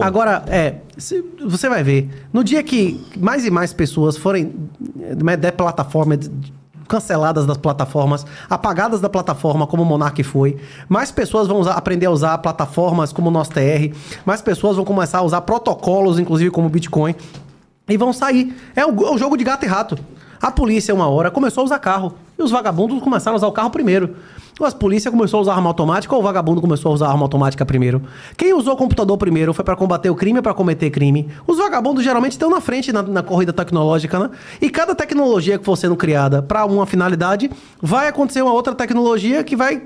Agora, você vai ver, no dia que mais e mais pessoas forem da plataforma, canceladas das plataformas, apagadas da plataforma, como o Monark foi, mais pessoas vão aprender a usar plataformas como o Nostr, mais pessoas vão começar a usar protocolos, inclusive como o Bitcoin, e vão sair. É o jogo de gato e rato. A polícia, uma hora, começou a usar carro. E os vagabundos começaram a usar o carro primeiro. Ou a polícia começou a usar arma automática, ou o vagabundo começou a usar arma automática primeiro. Quem usou o computador primeiro foi para combater o crime ou para cometer crime. Os vagabundos geralmente estão na frente na corrida tecnológica, né? E cada tecnologia que for sendo criada para uma finalidade, vai acontecer uma outra tecnologia que vai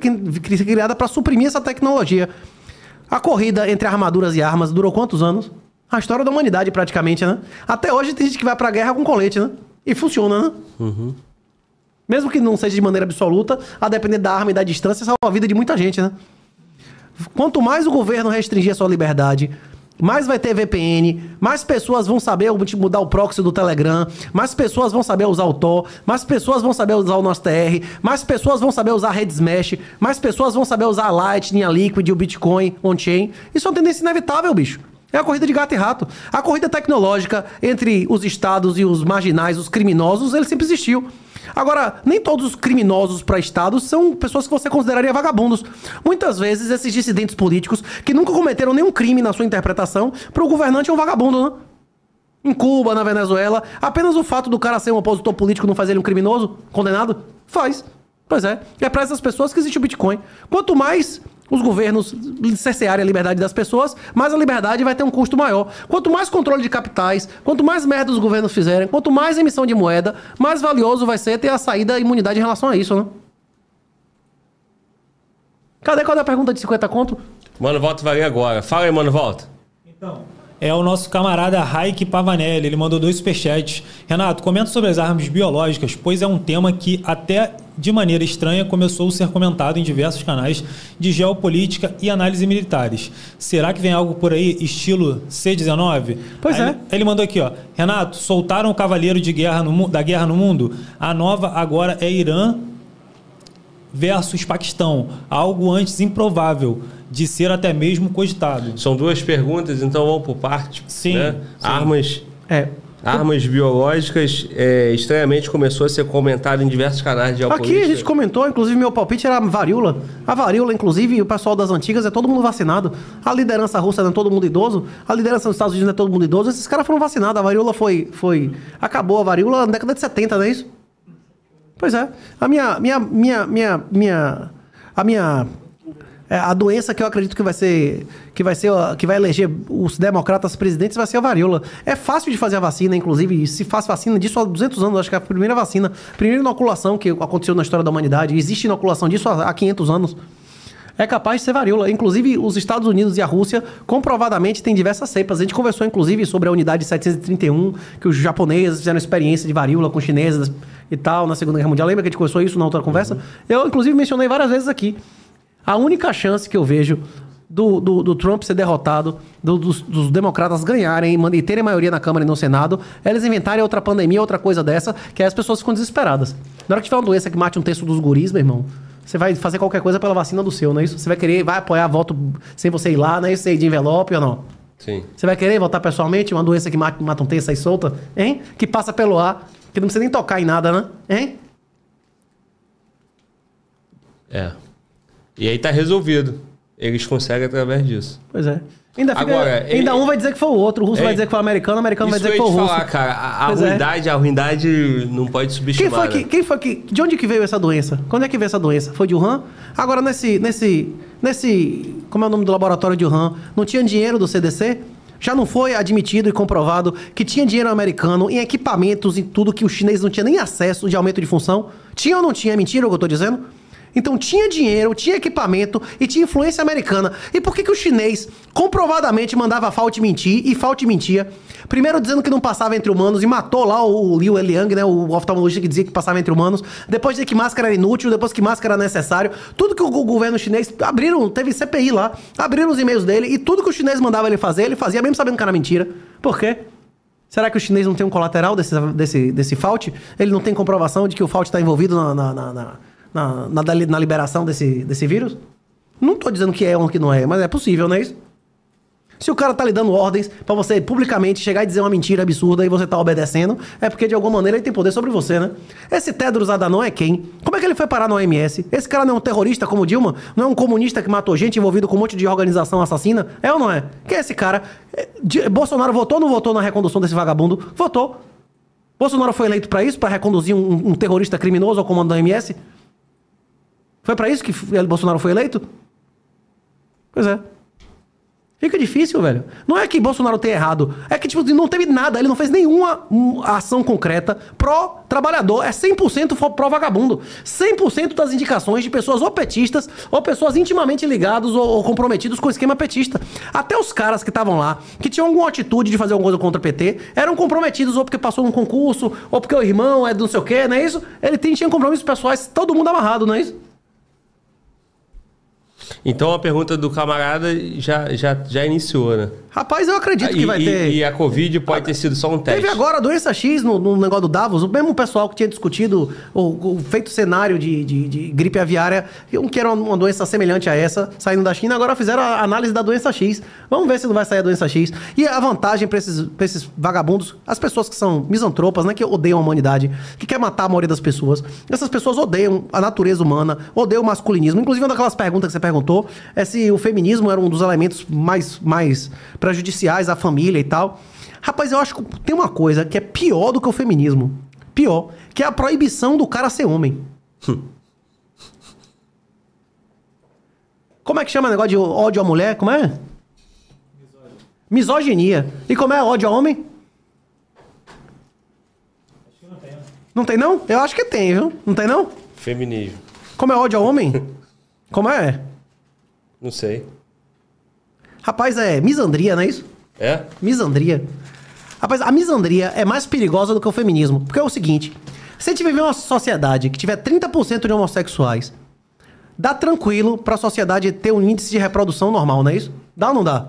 ser criada para suprimir essa tecnologia. A corrida entre armaduras e armas durou quantos anos? A história da humanidade, praticamente, né? Até hoje tem gente que vai pra guerra com colete, né? E funciona, né? Uhum. Mesmo que não seja de maneira absoluta, a depender da arma e da distância, salva a vida de muita gente, né? Quanto mais o governo restringir a sua liberdade, mais vai ter VPN, mais pessoas vão saber mudar o proxy do Telegram, mais pessoas vão saber usar o Tor, mais pessoas vão saber usar o Nostr, mais pessoas vão saber usar a Redsmesh, mais pessoas vão saber usar a Lightning, a Liquid, o Bitcoin, on-chain. Isso é uma tendência inevitável, bicho. É a corrida de gato e rato. A corrida tecnológica entre os estados e os marginais, os criminosos, ele sempre existiu. Agora, nem todos os criminosos para estados são pessoas que você consideraria vagabundos. Muitas vezes, esses dissidentes políticos, que nunca cometeram nenhum crime na sua interpretação, para o governante é um vagabundo, né? Em Cuba, na Venezuela, apenas o fato do cara ser um opositor político não faz ele um criminoso condenado? Faz. Pois é. É para essas pessoas que existe o Bitcoin. Quanto mais os governos cercearem a liberdade das pessoas, mas a liberdade vai ter um custo maior. Quanto mais controle de capitais, quanto mais merda os governos fizerem, quanto mais emissão de moeda, mais valioso vai ser ter a saída da imunidade em relação a isso, né? Cadê qual é a pergunta de 50 conto? Mano, volta vai ler agora. Fala aí, mano, volta. Então, é o nosso camarada Raik Pavanelli. Ele mandou 2 superchats. Renato, comenta sobre as armas biológicas, pois é um tema que até de maneira estranha começou a ser comentado em diversos canais de geopolítica e análise militares. Será que vem algo por aí, estilo C-19? Pois é. Ele mandou aqui, ó. Renato, soltaram o cavaleiro de guerra da guerra no mundo? A nova agora é Irã versus Paquistão. Algo antes improvável de ser até mesmo cogitado. São 2 perguntas, então vamos por parte. Sim, né? Sim. Armas biológicas, estranhamente, começou a ser comentado em diversos canais de geopolítica. Aqui a gente comentou, inclusive, meu palpite era a varíola. A varíola, inclusive, o pessoal das antigas é todo mundo vacinado. A liderança russa não é todo mundo idoso. A liderança dos Estados Unidos não é todo mundo idoso. Esses caras foram vacinados. A varíola acabou a varíola na década de 70, não é isso? Pois é. A doença que eu acredito que vai eleger os democratas presidentes vai ser a varíola. É fácil de fazer a vacina, inclusive, se faz vacina disso há 200 anos, acho que é a primeira vacina, primeira inoculação que aconteceu na história da humanidade. Existe inoculação disso há 500 anos. É capaz de ser varíola. Inclusive, os Estados Unidos e a Rússia comprovadamente têm diversas cepas. A gente conversou, inclusive, sobre a unidade 731, que os japoneses fizeram experiência de varíola com chineses e tal na Segunda Guerra Mundial. Lembra que a gente conversou isso na outra conversa? Uhum. Eu, inclusive, mencionei várias vezes aqui. A única chance que eu vejo do Trump ser derrotado, dos democratas ganharem e terem maioria na Câmara e no Senado, é eles inventarem outra pandemia, outra coisa dessa, que aí as pessoas ficam desesperadas. Na hora que tiver uma doença que mate um terço dos guris, meu irmão, você vai fazer qualquer coisa pela vacina do seu, não é isso? Você vai querer, vai apoiar voto sem você ir lá, não é isso? Sem de envelope ou não? Sim. Você vai querer votar pessoalmente uma doença que mata um terço e solta, hein? Que passa pelo ar, que não precisa nem tocar em nada, né? Hein? É. E aí tá resolvido. Eles conseguem através disso. Pois é. Ainda vai dizer que foi o outro. O russo vai dizer que foi o americano vai dizer que foi o russo. Cara, a ruindade não pode subestimar. De onde que veio essa doença? Quando é que veio essa doença? Foi de Wuhan? Agora, como é o nome do laboratório de Wuhan? Não tinha dinheiro do CDC? Já não foi admitido e comprovado que tinha dinheiro americano em equipamentos e tudo que o chinês não tinha nem acesso de aumento de função? Tinha ou não tinha? É mentira o que eu tô dizendo? Então tinha dinheiro, tinha equipamento e tinha influência americana. E por que que o chinês comprovadamente mandava Fauci mentir e Fauci mentia? Primeiro dizendo que não passava entre humanos e matou lá o Liu Eliang, né, o oftalmologista que dizia que passava entre humanos. Depois dizia que máscara era inútil, depois que máscara era necessário. Tudo que o governo chinês abriram, teve CPI lá, abriram os e-mails dele e tudo que o chinês mandava ele fazia mesmo sabendo que era mentira. Por quê? Será que o chinês não tem um colateral desse Fauci? Ele não tem comprovação de que o Fauci está envolvido na liberação desse vírus? Não tô dizendo que é ou que não é, mas é possível, não é isso? Se o cara tá lhe dando ordens pra você publicamente chegar e dizer uma mentira absurda e você tá obedecendo, é porque de alguma maneira ele tem poder sobre você, né? Esse Tedros Adhanom é quem? Como é que ele foi parar na OMS? Esse cara não é um terrorista como Dilma? Não é um comunista que matou gente envolvido com um monte de organização assassina? É ou não é? Quem é esse cara? Bolsonaro votou ou não votou na recondução desse vagabundo? Votou. Bolsonaro foi eleito pra isso? Pra reconduzir um terrorista criminoso ao comando da OMS? Foi pra isso que Bolsonaro foi eleito? Pois é. Fica difícil, velho. Não é que Bolsonaro tenha errado. É que, tipo, não teve nada. Ele não fez nenhuma ação concreta pró-trabalhador. É 100% pró-vagabundo. 100% das indicações de pessoas ou petistas ou pessoas intimamente ligadas ou comprometidos com o esquema petista. Até os caras que estavam lá, que tinham alguma atitude de fazer alguma coisa contra o PT, eram comprometidos ou porque passou num concurso, ou porque o irmão é do não sei o quê, não é isso? Ele tinha compromissos pessoais, todo mundo amarrado, não é isso? Então a pergunta do camarada já iniciou, né? Rapaz, eu acredito que vai ter... E a Covid pode ter sido só um teste. Teve agora a doença X no negócio do Davos, o mesmo pessoal que tinha discutido, feito cenário de gripe aviária, que era uma doença semelhante a essa, saindo da China, agora fizeram a análise da doença X. Vamos ver se não vai sair a doença X. E a vantagem para esses vagabundos, as pessoas que são misantropas, né, que odeiam a humanidade, que quer matar a maioria das pessoas, essas pessoas odeiam a natureza humana, odeiam o masculinismo. Inclusive, uma daquelas perguntas que você perguntou é se o feminismo era um dos elementos mais prejudiciais à família e tal. Rapaz, eu acho que tem uma coisa que é pior do que o feminismo. Pior. Que é a proibição do cara ser homem. Como é que chama o negócio de ódio à mulher? Como é? Misoginia. E como é ódio a homem? Acho que não tem. Não tem não? Eu acho que tem, viu? Não tem não? Feminismo. Como é ódio a homem? Como é? Não sei. Rapaz, é misandria, não é isso? É? Misandria. Rapaz, a misandria é mais perigosa do que o feminismo. Porque é o seguinte, se a gente viver uma sociedade que tiver 30% de homossexuais, dá tranquilo pra sociedade ter um índice de reprodução normal, não é isso? Dá ou não dá?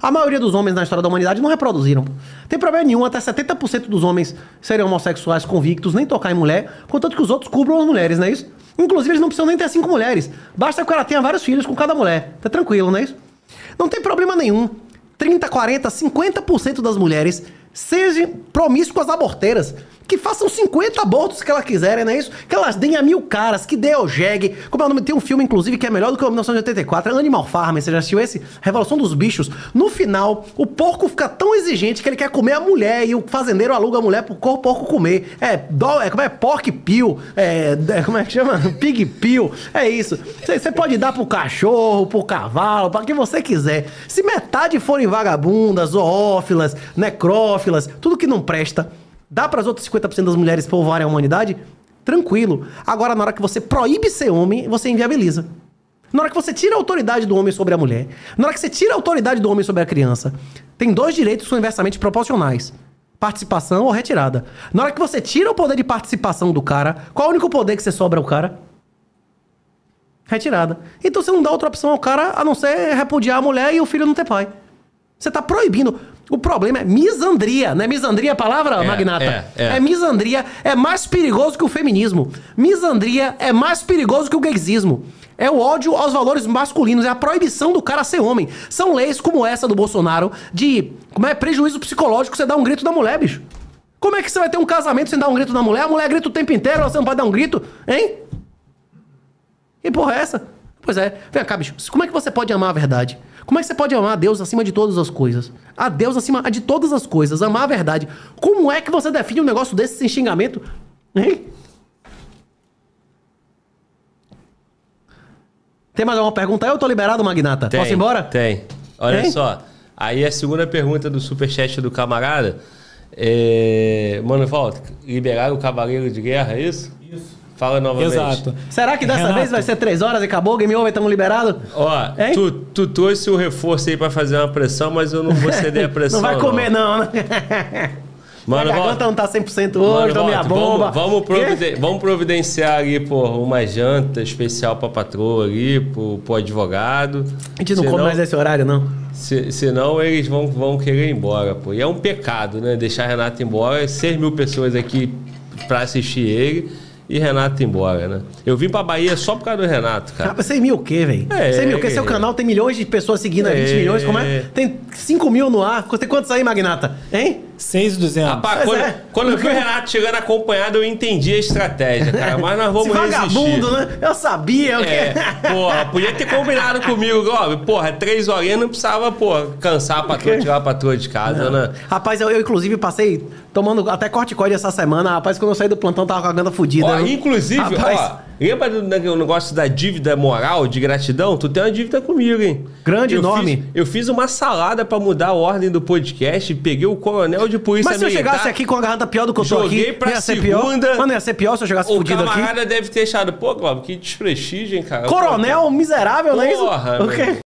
A maioria dos homens na história da humanidade não reproduziram. Tem problema nenhum, até 70% dos homens serem homossexuais convictos, nem tocar em mulher, contanto que os outros cubram as mulheres, não é isso? Inclusive, eles não precisam nem ter 5 mulheres. Basta que ela tenha vários filhos com cada mulher. Tá tranquilo, não é isso? Não tem problema nenhum. 30, 40, 50% das mulheres sejam promíscuas aborteiras. Que façam 50 abortos que elas quiserem, não é isso? Que elas deem a mil caras, que dê ao jegue. Como é o nome? Tem um filme, inclusive, que é melhor do que o 1984, é Animal Farm. Você já assistiu esse? Revolução dos Bichos. No final, o porco fica tão exigente que ele quer comer a mulher e o fazendeiro aluga a mulher pro porco comer. Como é? Porky Pig. Como é que chama? Pig Pig. É isso. Você pode dar pro cachorro, pro cavalo, pra quem você quiser. Se metade forem vagabundas, zoófilas, necrófilas, tudo que não presta, dá para as outras 50% das mulheres povoarem a humanidade? Tranquilo. Agora, na hora que você proíbe ser homem, você inviabiliza. Na hora que você tira a autoridade do homem sobre a mulher, na hora que você tira a autoridade do homem sobre a criança, tem dois direitos que são inversamente proporcionais. Participação ou retirada. Na hora que você tira o poder de participação do cara, qual é o único poder que você sobra ao cara? Retirada. Então você não dá outra opção ao cara, a não ser repudiar a mulher e o filho não ter pai. Você tá proibindo. O problema é misandria. Não é misandria a palavra, Magnata? É misandria. É mais perigoso que o feminismo. Misandria é mais perigoso que o gaysismo. É o ódio aos valores masculinos. É a proibição do cara ser homem. São leis como essa do Bolsonaro de prejuízo psicológico. Você dá um grito da mulher, bicho. Como é que você vai ter um casamento sem dar um grito da mulher? A mulher grita o tempo inteiro, você não pode dar um grito? Hein? Que porra é essa? Pois é. Vem cá, bicho. Como é que você pode amar a verdade? Como é que você pode amar a Deus acima de todas as coisas? A Deus acima de todas as coisas. Amar a verdade. Como é que você define um negócio desse sem xingamento? Hein? Tem mais alguma pergunta? Eu tô liberado, Magnata. Posso ir embora? Tem. Olha só. Aí a segunda pergunta do superchat do camarada. Mano, volta. Liberaram o cavaleiro de guerra, é isso? Isso. Fala novamente. Exato. Será que dessa vez vai ser 3 horas e acabou? Game over, estamos liberados? Ó, tu trouxe o reforço aí pra fazer uma pressão, mas eu não vou ceder a pressão. Não vai comer, não. Mano, a garganta não tá 100% hoje, tomei a bomba. Vamos providenciar ali, pô, uma janta especial pra patroa ali, pro advogado. A gente não come mais nesse horário, não. Senão eles vão querer ir embora, pô. E é um pecado, né? Deixar a Renata embora. 6 mil pessoas aqui pra assistir ele. e Renato embora, né? Eu vim pra Bahia só por causa do Renato, cara. Ah, 100 mil o quê, velho? 100 mil o quê? Seu canal tem milhões de pessoas seguindo, 20 milhões, como é? Tem 5 mil no ar. Tem quantos aí, Magnata? Hein? 6.200. Rapaz, quando eu vi o Renato chegando acompanhado, eu entendi a estratégia, cara. Mas nós vamos resistir. Vagabundo, né? Eu sabia o quê? Porra, podia ter combinado comigo. Ó, porra, 3 horinhas não precisava, porra, cansar a patroa, tirar a patroa de casa, né? Rapaz, eu inclusive passei tomando até corticoide essa semana. Rapaz, quando eu saí do plantão, tava com a ganda fodida. Inclusive, rapaz, ó, lembra do negócio da dívida moral, de gratidão? Tu tem uma dívida comigo, hein? Grande, enorme. Eu fiz uma salada pra mudar a ordem do podcast, peguei o coronel de polícia militar... Mas se eu chegasse aqui com a garota pior do que eu tô aqui, ia ser pior. Mano, ia ser pior se eu chegasse fudido aqui. O camarada deve ter achado, pô, Cláudio, que desprestígio, hein, cara? Coronel miserável, não é isso? Porra,